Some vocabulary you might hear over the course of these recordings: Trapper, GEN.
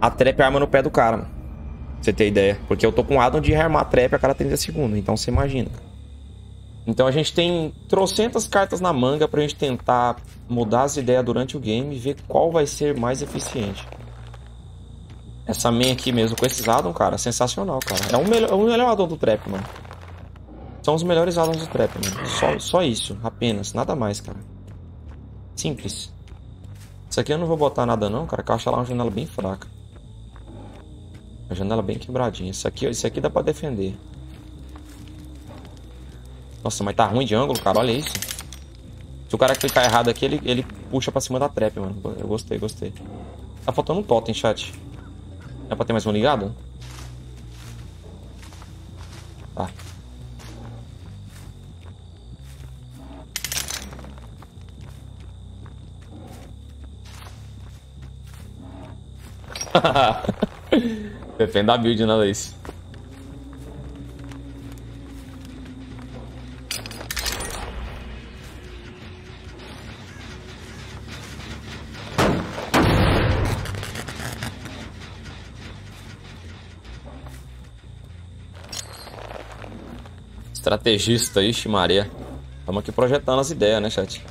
a trap arma no pé do cara, mano. Pra você ter ideia. Porque eu tô com o addon de armar a trap a cada 30 segundos. Então você imagina, cara. Então a gente tem trocentas cartas na manga pra gente tentar mudar as ideias durante o game e ver qual vai ser mais eficiente. Essa main aqui mesmo com esses addons, cara, é sensacional, cara. É o melhor addon do trap, mano. São os melhores addons do trap, mano. Só isso, apenas, nada mais, cara. Simples. Isso aqui eu não vou botar nada não, cara, que eu acho lá uma janela bem fraca. Uma janela bem quebradinha. Isso aqui dá pra defender. Nossa, mas tá ruim de ângulo, cara. Olha isso. Se o cara clicar errado aqui, ele puxa pra cima da trap, mano. Eu gostei. Tá faltando um totem, chat. Dá pra ter mais um ligado? Tá. Depende da build, nada disso. Estrategista, ixi Maria. Estamos aqui projetando as ideias, né, chat?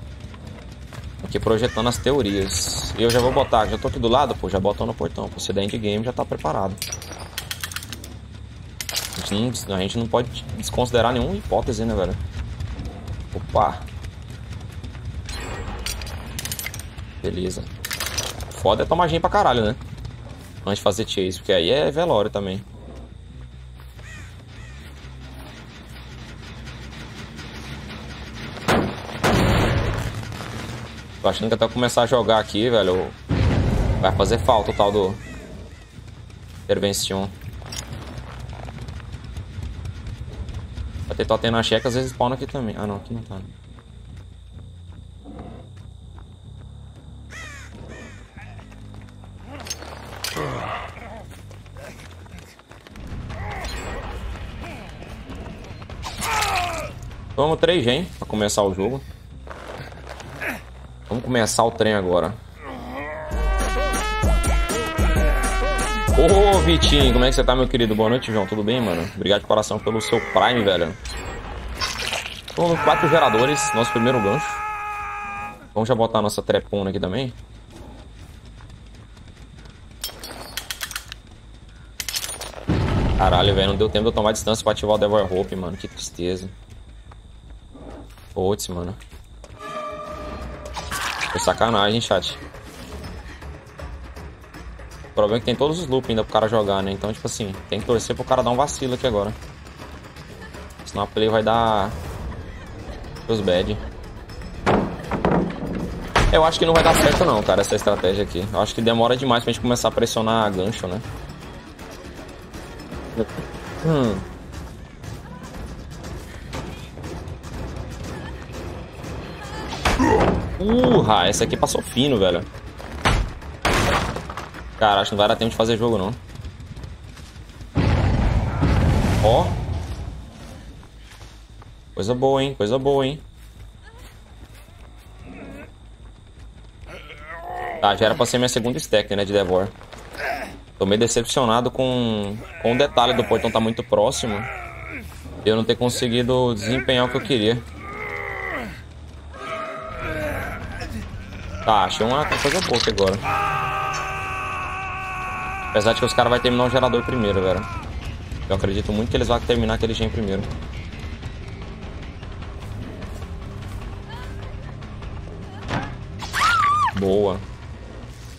Aqui projetando as teorias. E eu já vou botar, já tô aqui do lado, pô, já botou no portão. Pô, se der endgame, já tá preparado. A gente não pode desconsiderar nenhuma hipótese, né, velho? Opa. Beleza. Foda é tomar gente pra caralho, né? Antes de fazer chase, porque aí é velório também. Tô achando que até eu começar a jogar aqui, velho, vai fazer falta o tal do intervenção. Vai ter totem na checa, às vezes spawn aqui também. Ah, não, aqui não tá. Vamos 3 gen pra começar o jogo. Vamos começar o trem agora. Ô, Vitinho, como é que você tá, meu querido? Boa noite, João. Tudo bem, mano? Obrigado de coração pelo seu Prime, velho. Então, 4 geradores, nosso primeiro gancho. Vamos já botar a nossa trepona aqui também. Caralho, velho, não deu tempo de eu tomar distância pra ativar o Devil Hope, mano. Que tristeza. Putz, mano. Sacanagem, chat. O problema é que tem todos os loops ainda pro cara jogar, né? Então, tipo assim, tem que torcer pro cara dar um vacilo aqui agora. Senão a play vai dar os bad. Eu acho que não vai dar certo não, cara, essa estratégia aqui. Eu acho que demora demais pra gente começar a pressionar a gancho, né? Essa aqui passou fino, velho. Cara, acho que não vai dar tempo de fazer jogo, não. Ó. Coisa boa, hein? Coisa boa, hein? Tá, já era pra ser minha segunda stack, né, de Devor. Tô meio decepcionado com o detalhe do portão tá muito próximo. E eu não ter conseguido desempenhar o que eu queria. Tá, achei uma coisa boa aqui agora. Apesar de que os caras vão terminar o gerador primeiro, velho. Eu acredito muito que eles vão terminar aquele gen primeiro. Boa.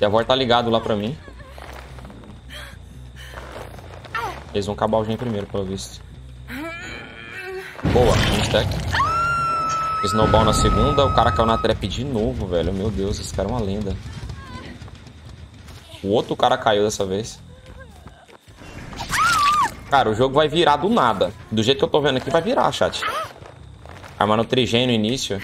E a voz tá ligado lá pra mim. Eles vão acabar o gen primeiro, pelo visto. Boa, um stack. Snowball na segunda, o cara caiu na trap de novo, velho. Meu Deus, esse cara é uma lenda. O outro cara caiu dessa vez. Cara, o jogo vai virar do nada. Do jeito que eu tô vendo aqui, vai virar, chat. Armando trigênio no início.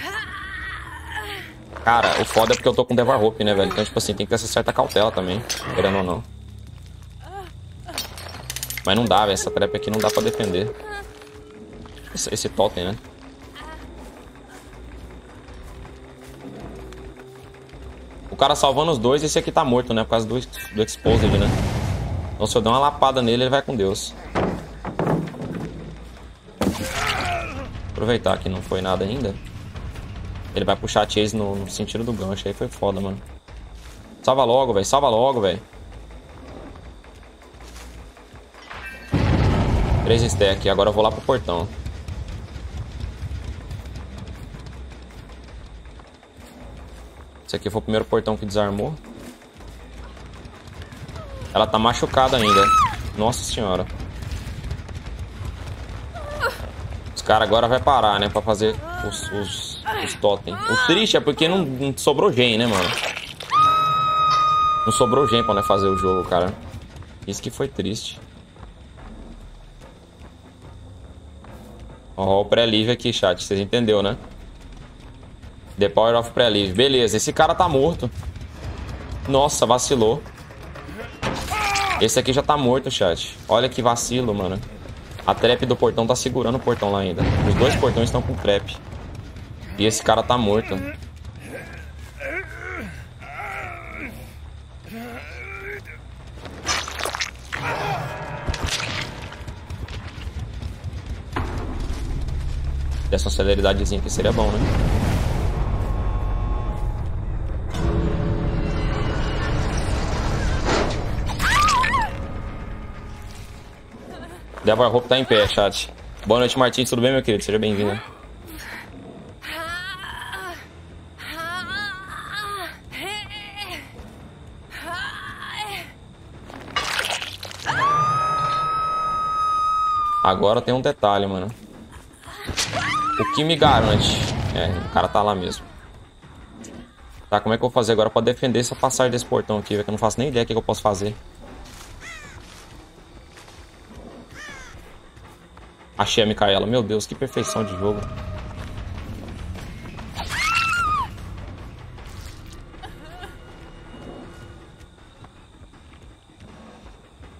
Cara, o foda é porque eu tô com Devil Hope, né, velho? Então, tipo assim, tem que ter essa certa cautela também. Querendo ou não. Mas não dá, velho. Essa trap aqui não dá pra defender. Esse totem, né? O cara salvando os dois, esse aqui tá morto, né? Por causa do Exposed, né? Então se eu der uma lapada nele, ele vai com Deus. Aproveitar que não foi nada ainda. Ele vai puxar a Chase no sentido do gancho. Aí foi foda, mano. Salva logo, velho. Salva logo, velho. 3 stack. Agora eu vou lá pro portão. Esse aqui foi o primeiro portão que desarmou. Ela tá machucada ainda. Nossa senhora. Os caras agora vai parar, né? Pra fazer os totem. O triste é porque não sobrou gen, né, mano? Não sobrou gen pra nós fazer o jogo, cara. Isso que foi triste. Ó, o pré-live aqui, chat. Vocês entenderam, né? The power of pré-live. Beleza, esse cara tá morto. Nossa, vacilou. Esse aqui já tá morto, chat. Olha que vacilo, mano. A trap do portão tá segurando o portão lá ainda. Os dois portões estão com trap. E esse cara tá morto. Dessa celeridadezinha aqui seria bom, né? Débora Roupa tá em pé, chat. Boa noite, Martins. Tudo bem, meu querido? Seja bem-vindo. Agora tem um detalhe, mano. O que me garante... É, o cara tá lá mesmo. Tá, como é que eu vou fazer agora pra defender essa passagem desse portão aqui? Que eu não faço nem ideia do que eu posso fazer. Achei a Micaela. Meu Deus, que perfeição de jogo.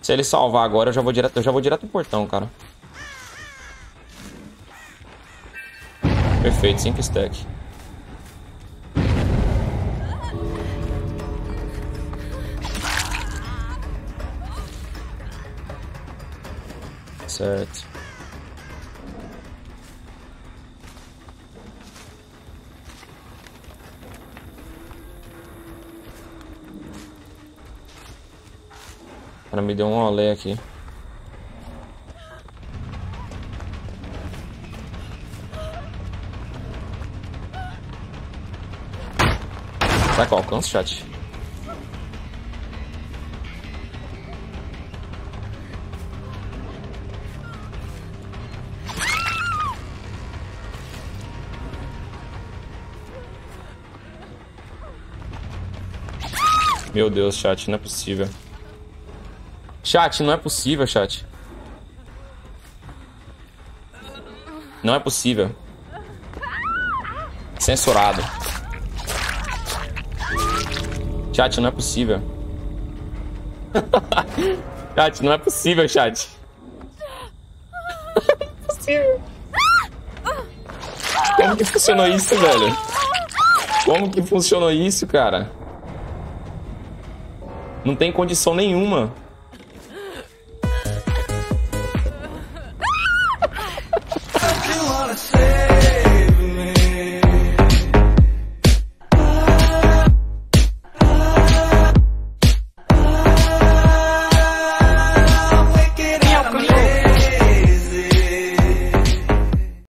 Se ele salvar agora, eu já vou direto no portão, cara. Perfeito, 5 stack. Certo. Cara, me deu um olé aqui. Será que eu alcanço, chat? Meu Deus, chat, não é possível. Chat, não é possível, chat. Não é possível. Censurado. Chat, não é possível. Chat, não é possível, chat. Não é possível. Como que funcionou isso, velho? Como que funcionou isso, cara? Não tem condição nenhuma.